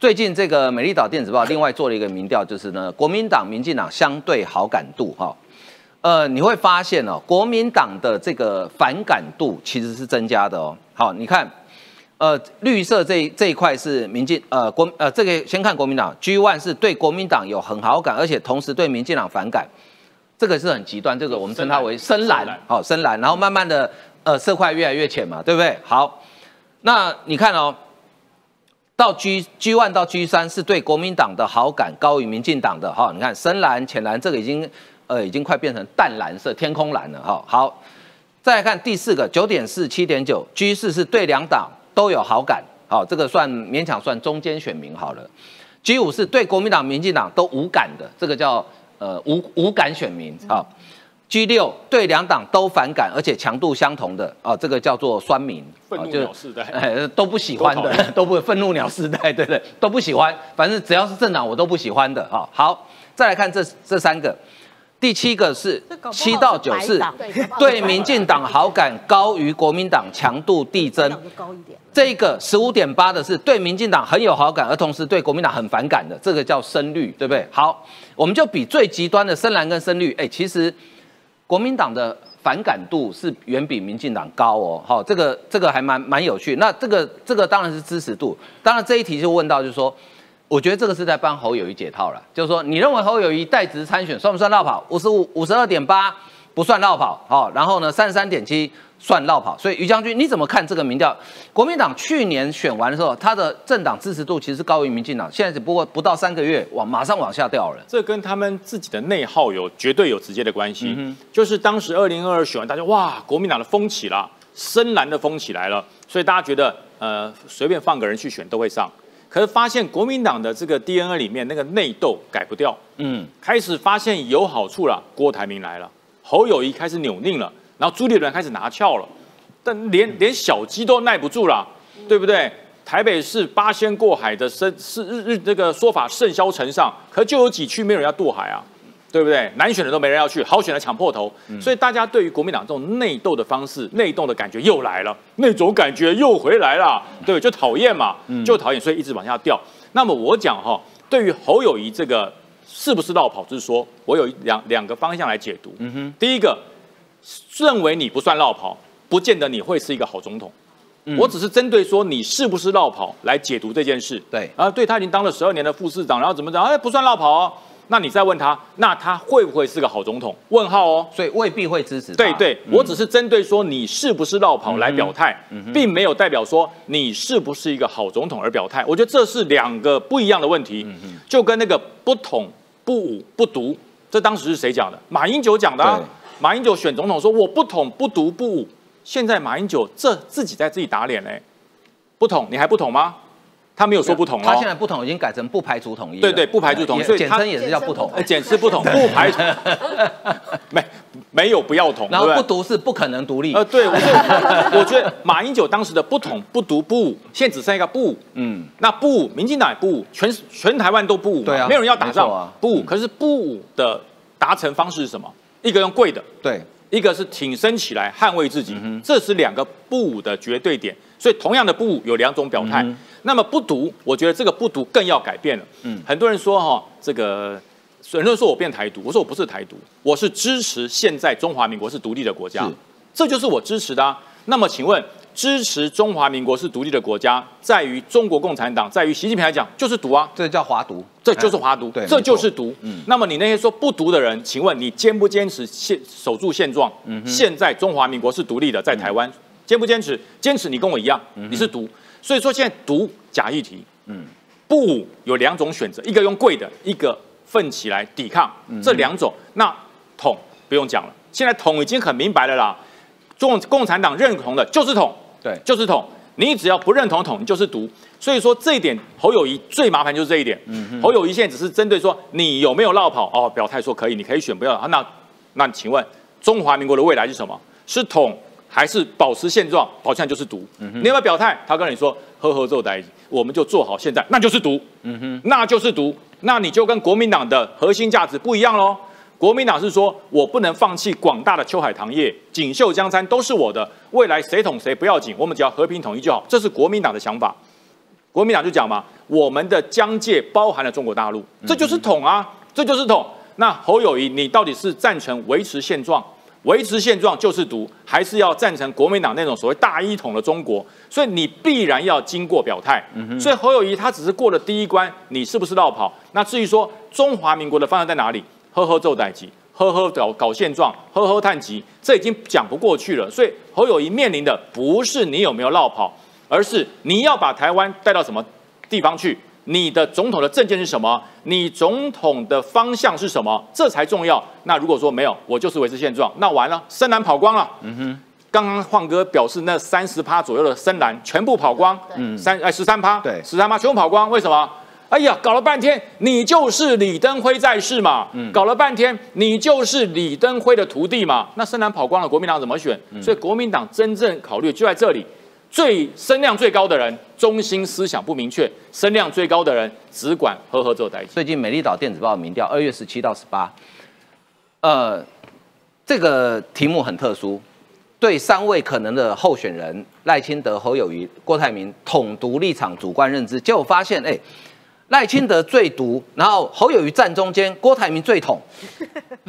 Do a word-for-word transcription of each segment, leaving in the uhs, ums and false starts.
最近这个美丽岛电子报另外做了一个民调，就是呢，国民党、民进党相对好感度哈、哦，呃，你会发现哦，国民党的这个反感度其实是增加的哦。好，你看，呃，绿色这这一块是民进呃国呃这个先看国民党 G 一 是对国民党有很好感，而且同时对民进党反感，这个是很极端，这个我们称它为深蓝，好深蓝，然后慢慢的呃色块越来越浅嘛，对不对？好，那你看哦。 到 G G 一到 G 三是对国民党的好感高于民进党的哈、哦，你看深蓝、浅蓝这个已经呃已经快变成淡蓝色、天空蓝了哈、哦。好，再来看第四个 九点四、七点九 G 四是对两党都有好感，好、哦、这个算勉强算中间选民好了。G 五是对国民党、民进党都无感的，这个叫呃无无感选民啊。哦 G 六对两党都反感，而且强度相同的啊、哦，这个叫做酸民，愤怒鸟世代、哎，都不喜欢的，都不愤怒鸟世代，对对，都不喜欢，反正只要是政党我都不喜欢的啊、哦。好，再来看这这三个，第七个是七到九是对民进党好感高于国民党，强度递增。这个十五点八的是对民进党很有好感，而同时对国民党很反感的，这个叫深绿，对不对？好，我们就比最极端的深蓝跟深绿，哎，其实。 国民党的反感度是远比民进党高哦，好、哦，这个这个还蛮蛮有趣。那这个这个当然是支持度，当然这一题就问到，就是说，我觉得这个是在帮侯友宜解套了，就是说，你认为侯友宜代职参选算不算落跑？五十五五十二点八不算落跑，好、哦，然后呢，三十三点七算落跑。所以于将军你怎么看这个民调？国民党去年选完的时候，他的政党支持度其实高于民进党，现在只不过不到三个月，往马上往下掉了。这跟他们自己的内耗有绝对有直接的关系。嗯、就是当时二零二二选完，大家哇，国民党的风起了，深蓝的风起来了，所以大家觉得呃随便放个人去选都会上。可是发现国民党的这个 D N A 里面那个内斗改不掉，嗯，开始发现有好处了，郭台铭来了，侯友宜开始扭拧了。 然后朱立伦开始拿翘了，但连连小鸡都耐不住了，对不对？台北市八仙过海的是日日这个说法甚嚣尘上，可就有几区没有人要渡海啊，对不对？难选的都没人要去，好选的抢破头，嗯、所以大家对于国民党这种内斗的方式、内斗的感觉又来了，那种感觉又回来了，对，就讨厌嘛，就讨厌，所以一直往下掉。嗯、那么我讲哈、哦，对于侯友宜这个是不是落跑之说，我有两两个方向来解读。嗯哼，第一个。 认为你不算落跑，不见得你会是一个好总统。嗯、我只是针对说你是不是落跑来解读这件事。对啊，对他已经当了十二年的副市长，然后怎么讲？哎，不算落跑哦。那你再问他，那他会不会是个好总统？问号哦。所以未必会支持他。对对，嗯、我只是针对说你是不是落跑来表态，嗯嗯、并没有代表说你是不是一个好总统而表态。我觉得这是两个不一样的问题，嗯、就跟那个不统不武不独，这当时是谁讲的？马英九讲的、啊。 马英九选总统说：“我不统不独不武。”现在马英九这自己在自己打脸嘞，不统你还不统吗？他没有说不统哦，他现在不统已经改成不排除统一。对对，不排除统一，所以简称也是叫不统，简称不统，不排除，没没有不要统，然后不独是不可能独立。呃，对，我觉得马英九当时的不统不独不武，现在只剩一个不武。嗯，那不武，民进党也不武，全全台湾都不武，对啊，没有人要打仗，不武。可是不武的达成方式是什么？ 一个用跪的，对，一个是挺身起来捍卫自己，嗯、这是两个不武的绝对点。所以同样的不武有两种表态。嗯、那么不独，我觉得这个不独更要改变了。嗯，很多人说哈、哦，这个很多人说我变台独，我说我不是台独，我是支持现在中华民国是独立的国家，这就是我支持的、啊。那么请问，支持中华民国是独立的国家，在于中国共产党，在于习近平来讲就是独啊，这叫华独。 这就是华独，哎、这就是独。嗯、那么你那些说不独的人，请问你坚不坚持现守住现状？嗯、现在中华民国是独立的，在台湾、嗯、坚不坚持？坚持，你跟我一样，嗯、你是独。所以说现在独假议题，嗯，不武有两种选择，一个用跪的，一个奋起来抵抗，嗯、这两种。那统不用讲了，现在统已经很明白了啦。中共产党认同的就是统，对，就是统。 你只要不认同统，你就是独。所以说这一点，侯友宜最麻烦就是这一点。嗯、侯友宜现在只是针对说你有没有落跑哦，表态说可以，你可以选不要。那那请问中华民国的未来是什么？是统还是保持现状？好像就是独。嗯、你要不要表态？他跟你说呵呵做代，我们就做好现在，那就是独。嗯、那就是独，那你就跟国民党的核心价值不一样喽。 国民党是说，我不能放弃广大的秋海棠叶、锦绣江山都是我的，未来谁统谁不要紧，我们只要和平统一就好。这是国民党的想法。国民党就讲嘛，我们的疆界包含了中国大陆，这就是统啊，这就是统。那侯友宜，你到底是赞成维持现状？ 维持现状就是独，还是要赞成国民党那种所谓大一统的中国，所以你必然要经过表态。嗯、所以侯友宜他只是过了第一关，你是不是绕跑？那至于说中华民国的方向在哪里，呵呵做代级，呵呵搞搞现状，呵呵探级，这已经讲不过去了。所以侯友宜面临的不是你有没有绕跑，而是你要把台湾带到什么地方去，你的总统的政见是什么，你总统的方向是什么，这才重要。 那如果说没有，我就是维持现状，那完了，深蓝跑光了。嗯哼，刚刚晃哥表示那三十趴左右的深蓝全部跑光，嗯，三哎十三趴，对，十三趴全部跑光，为什么？哎呀，搞了半天你就是李登辉在世嘛，嗯，搞了半天你就是李登辉的徒弟嘛，那深蓝跑光了，国民党怎么选？嗯、所以国民党真正考虑就在这里，最声量最高的人，中心思想不明确，声量最高的人只管呵呵做代志。最近美丽岛电子报民调，二月十七到十八。 呃，这个题目很特殊，对三位可能的候选人赖清德、侯友宜、郭台铭统独立场主观认知，结果发现，哎，赖清德最独，然后侯友宜站中间，郭台铭最统。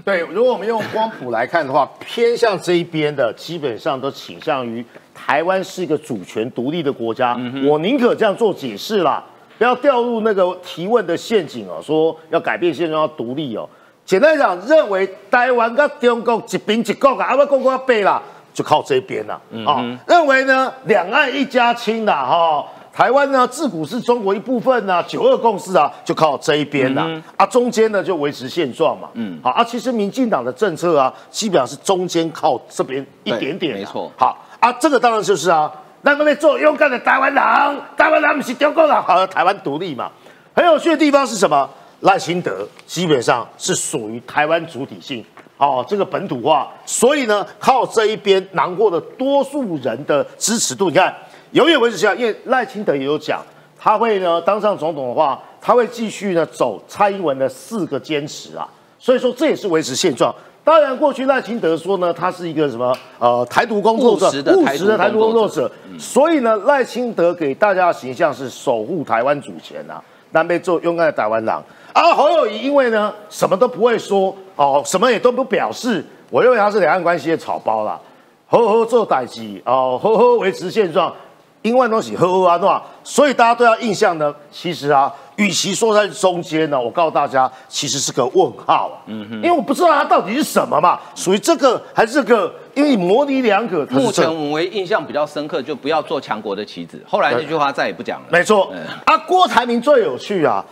对，如果我们用光谱来看的话，偏向这一边的基本上都倾向于台湾是一个主权独立的国家，嗯、我宁可这样做解释啦，不要掉入那个提问的陷阱哦，说要改变现状要独立哦。 简单讲，认为台湾跟中国一边一国啊，阿不公公背啦，就靠这边啦。啊、嗯哦，认为呢，两岸一家亲啦，哈、哦，台湾呢自古是中国一部分呐、啊，九二共识啊，就靠这一边啦。嗯、啊，中间呢就维持现状嘛。嗯，好啊，其实民进党的政策啊，基本上是中间靠这边一点点、啊。没错。好啊，这个当然就是啊，那么在做勇敢的台湾人，台湾人不是中国人，好，台湾独立嘛。很有趣的地方是什么？ 赖清德基本上是属于台湾主体性，哦，这个本土化，所以呢，靠这一边囊括了多数人的支持度。你看，永远维持下，因为赖清德也有讲，他会呢当上总统的话，他会继续呢走蔡英文的四个坚持啊，所以说这也是维持现状。当然，过去赖清德说呢，他是一个什么呃台独工作者，务实的台独工作者，嗯、所以呢，赖清德给大家的形象是守护台湾主权啊，南北做勇敢的台湾人。 啊，侯友宜因为呢什么都不会说，哦，什么也都不表示，我认为他是两岸关系的草包啦，呵呵做代志，哦，呵呵维持现状，因为东西呵呵啊那，所以大家对他印象呢，其实啊，与其说在中间呢，我告诉大家，其实是个问号啊，嗯哼，因为我不知道他到底是什么嘛，属于这个还是这个，因为模棱两可。目前我们印象比较深刻，就不要做强国的棋子。后来这句话再也不讲了。没错，嗯、啊，郭台铭最有趣啊。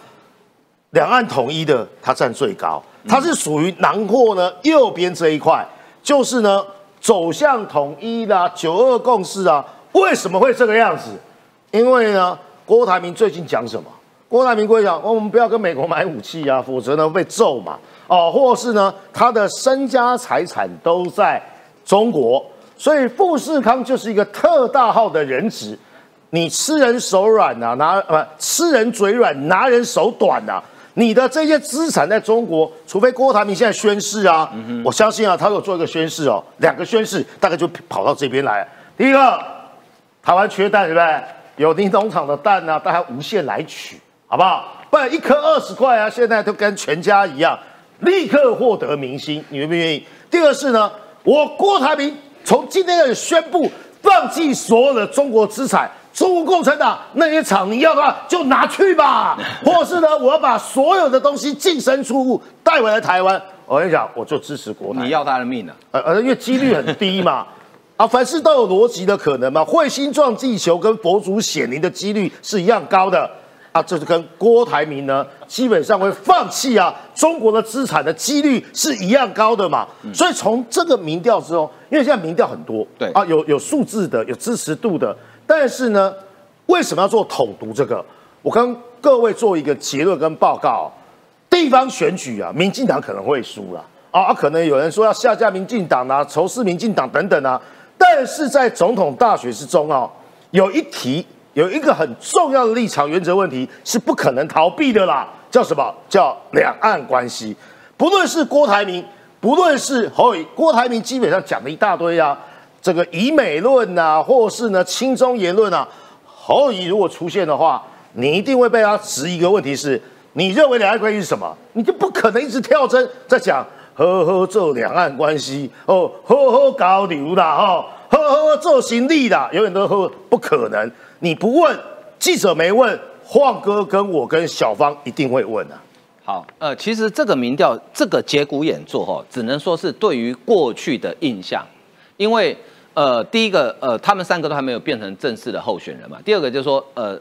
两岸统一的，它占最高，它是属于囊括呢右边这一块，就是呢走向统一啦、九二共识啊。为什么会这个样子？因为呢，郭台铭最近讲什么？郭台铭会讲，我们不要跟美国买武器啊，否则呢被揍嘛。哦，或是呢，他的身家财产都在中国，所以富士康就是一个特大号的人质，你吃人手软啊，拿呃吃人嘴软，拿人手短啊。 你的这些资产在中国，除非郭台铭现在宣誓啊，嗯、我相信啊，他有做一个宣誓哦，两个宣誓大概就跑到这边来。第一个，台湾缺蛋，对不对？有林农场的蛋呢、啊，大家无限来取，好不好？不然一颗二十块啊，现在都跟全家一样，立刻获得民心，你愿不愿意？第二是呢，我郭台铭从今天开始宣布放弃所有的中国资产。 中国共产党那些厂，你要的话就拿去吧，或是呢，我要把所有的东西净身出户带回来台湾。我跟你讲，我就支持国台。你要他的命啊！呃呃，因为几率很低嘛，啊，凡事都有逻辑的可能嘛。彗星撞地球跟佛祖显灵的几率是一样高的啊，这就跟郭台铭呢基本上会放弃啊中国的资产的几率是一样高的嘛。嗯、所以从这个民调之中，因为现在民调很多，对啊，有有数字的，有支持度的。 但是呢，为什么要做统独这个？我跟各位做一个结论跟报告、哦。地方选举啊，民进党可能会输啦、啊，啊，可能有人说要下架民进党啊，仇视民进党等等啊。但是在总统大选之中啊，有一题有一个很重要的立场原则问题是不可能逃避的啦，叫什么？叫两岸关系。不论是郭台铭，不论是侯友宜，郭台铭基本上讲了一大堆啊。 这个以美论啊，或是呢亲中言论啊，侯友宜如果出现的话，你一定会被他质疑一个问题是：你认为两岸关系是什么？你就不可能一直跳针在讲呵呵做两岸关系哦，呵呵搞流啦哦，呵呵做行李啦，永远都呵不可能。你不问，记者没问，晃哥跟我跟小芳一定会问啊。 好，呃，其实这个民调，这个节骨眼做哦，只能说是对于过去的印象，因为呃，第一个呃，他们三个都还没有变成正式的候选人嘛，第二个就是说呃，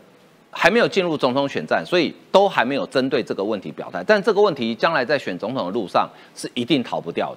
还没有进入总统选战，所以都还没有针对这个问题表态，但这个问题将来在选总统的路上是一定逃不掉的。